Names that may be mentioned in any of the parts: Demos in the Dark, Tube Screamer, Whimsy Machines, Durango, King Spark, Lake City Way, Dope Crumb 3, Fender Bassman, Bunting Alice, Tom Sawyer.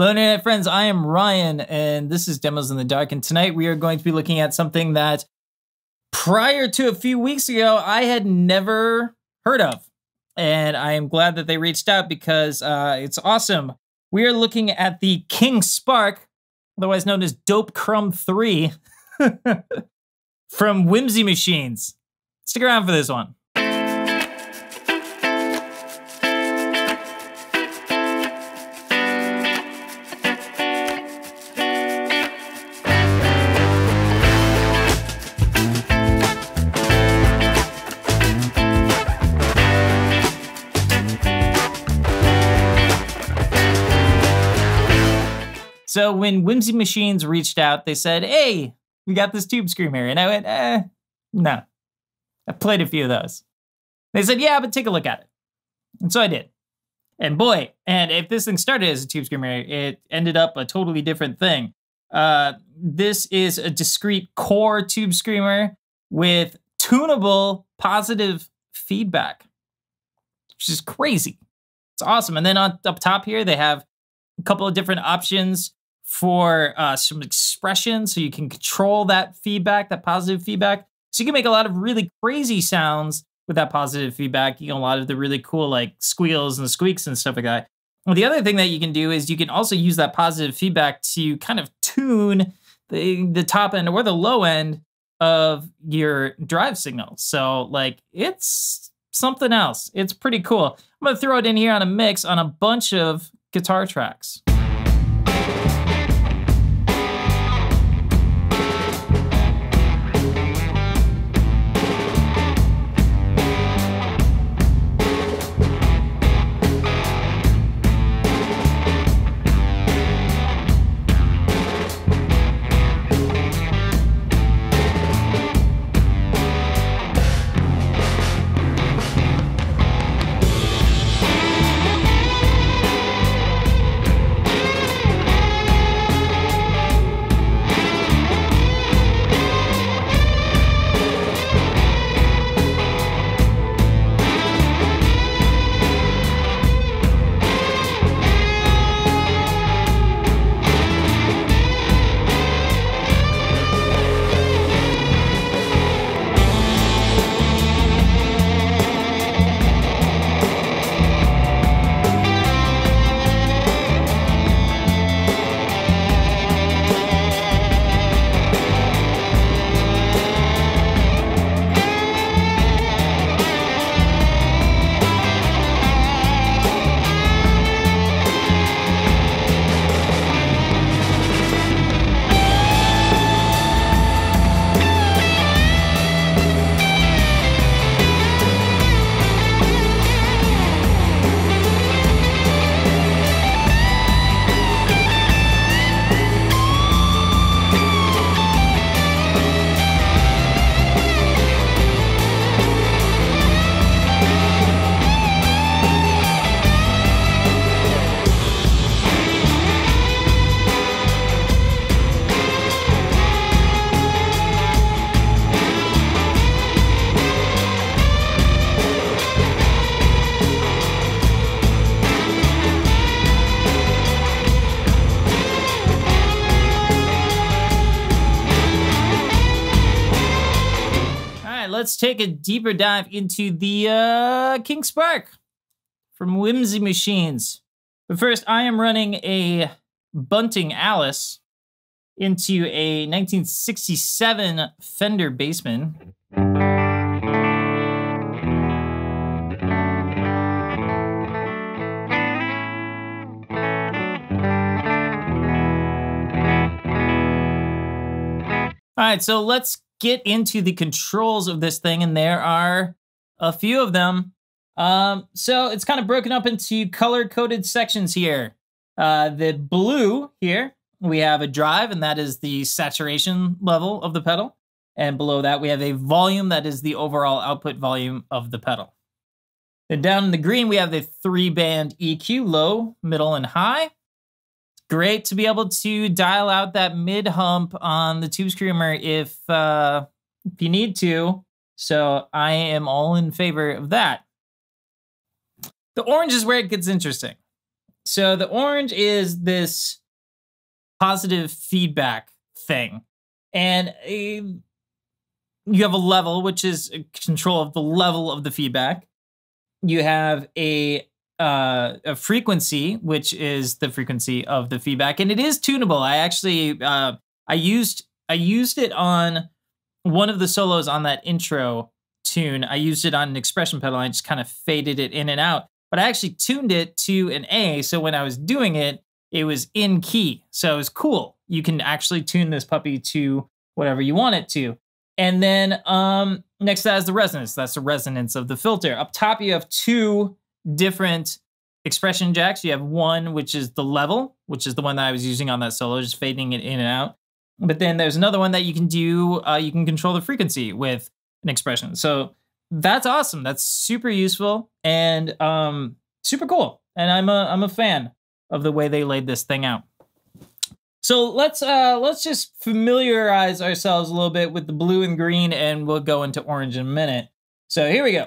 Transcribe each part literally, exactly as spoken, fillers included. Hello internet friends, I am Ryan and this is Demos in the Dark, and tonight we are going to be looking at something that prior to a few weeks ago I had never heard of, and I am glad that they reached out because uh, it's awesome. We are looking at the King Spark, otherwise known as Dope Crumb three, from Whimsy Machines. Stick around for this one. So when Whimsy Machines reached out, they said, hey, we got this Tube Screamer. And I went, eh, no. I played a few of those. They said, yeah, but take a look at it. And so I did. And boy, and if this thing started as a Tube Screamer, it ended up a totally different thing. Uh, this is a discrete core Tube Screamer with tunable positive feedback, which is crazy. It's awesome. And then on, up top here, they have a couple of different options for uh, some expression, so you can control that feedback, that positive feedback. So you can make a lot of really crazy sounds with that positive feedback. You know, a lot of the really cool like squeals and squeaks and stuff like that. Well, the other thing that you can do is you can also use that positive feedback to kind of tune the, the top end or the low end of your drive signal. So like it's something else. It's pretty cool. I'm gonna throw it in here on a mix on a bunch of guitar tracks. Let's take a deeper dive into the uh, King Spark from Whimsy Machines. But first, I am running a Bunting Alice into a nineteen sixty-seven Fender Bassman. All right, so let's get into the controls of this thing, and there are a few of them. Um, so it's kind of broken up into color-coded sections here. Uh, the blue here, we have a drive, and that is the saturation level of the pedal. And below that, we have a volume, that is the overall output volume of the pedal. Then down in the green, we have the three-band E Q, low, middle, and high. Great to be able to dial out that mid hump on the Tube Screamer if, uh, if you need to. So I am all in favor of that. The orange is where it gets interesting. So the orange is this positive feedback thing. And a, you have a level, which is control of the level of the feedback. You have a, uh, a frequency, which is the frequency of the feedback. And it is tunable. I actually, uh, I used, I used it on one of the solos on that intro tune. I used it on an expression pedal. I just kind of faded it in and out, but I actually tuned it to an A. So when I was doing it, it was in key. So it was cool. You can actually tune this puppy to whatever you want it to. And then um, next to that is the resonance. That's the resonance of the filter. Up top, you have two different expression jacks. You have one, which is the level, which is the one that I was using on that solo, just fading it in and out. But then there's another one that you can do, uh, you can control the frequency with an expression. So that's awesome. That's super useful and um, super cool. And I'm a, I'm a fan of the way they laid this thing out. So let's uh, let's just familiarize ourselves a little bit with the blue and green, and we'll go into orange in a minute. So here we go.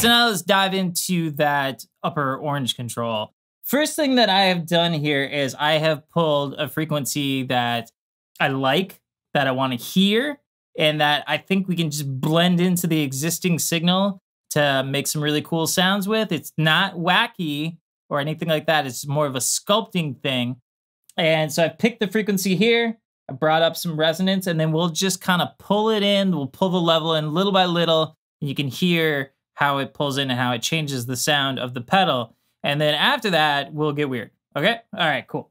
So now let's dive into that upper orange control. First thing that I have done here is I have pulled a frequency that I like, that I want to hear, and that I think we can just blend into the existing signal to make some really cool sounds with. It's not wacky or anything like that. It's more of a sculpting thing. And so I picked the frequency here. I brought up some resonance, and then we'll just kind of pull it in. We'll pull the level in little by little, and you can hear how it pulls in and how it changes the sound of the pedal. And then after that, we'll get weird. Okay? All right, cool.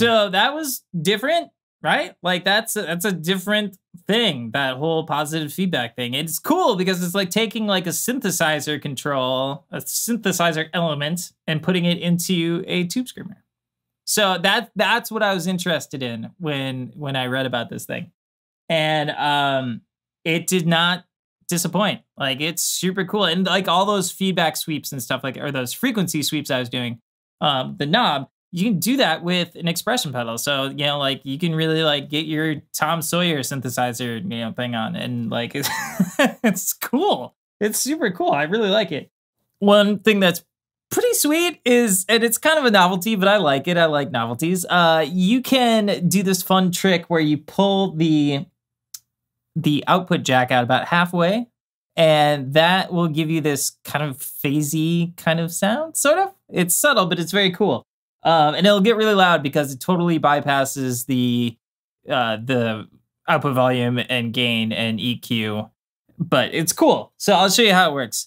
So that was different, right? Like that's a, that's a different thing, that whole positive feedback thing. It's cool because it's like taking like a synthesizer control, a synthesizer element, and putting it into a Tube Screamer. So that that's what I was interested in when when I read about this thing. And um, it did not disappoint. Like it's super cool. And like all those feedback sweeps and stuff, like, or those frequency sweeps I was doing, um, the knob, you can do that with an expression pedal. So, you know, like you can really like get your Tom Sawyer synthesizer, you know, thing on, and like, it's, it's cool. It's super cool. I really like it. One thing that's pretty sweet is, and it's kind of a novelty, but I like it. I like novelties. Uh, you can do this fun trick where you pull the, the output jack out about halfway, and that will give you this kind of phasey kind of sound, sort of. It's subtle, but it's very cool. Um, and it'll get really loud because it totally bypasses the uh, the output volume and gain and E Q, but it's cool. So I'll show you how it works.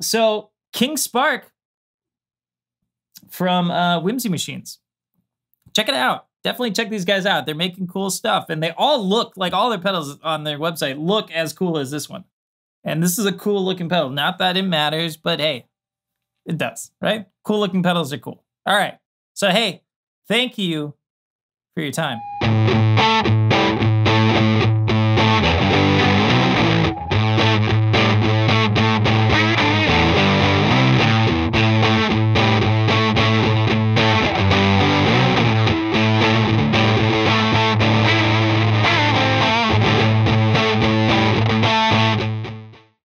So King Spark from uh, Whimsy Machines. Check it out. Definitely check these guys out. They're making cool stuff. And they all look, like all their pedals on their website look as cool as this one. And this is a cool looking pedal. Not that it matters, but hey, it does, right? Cool looking pedals are cool. All right. So hey, thank you for your time.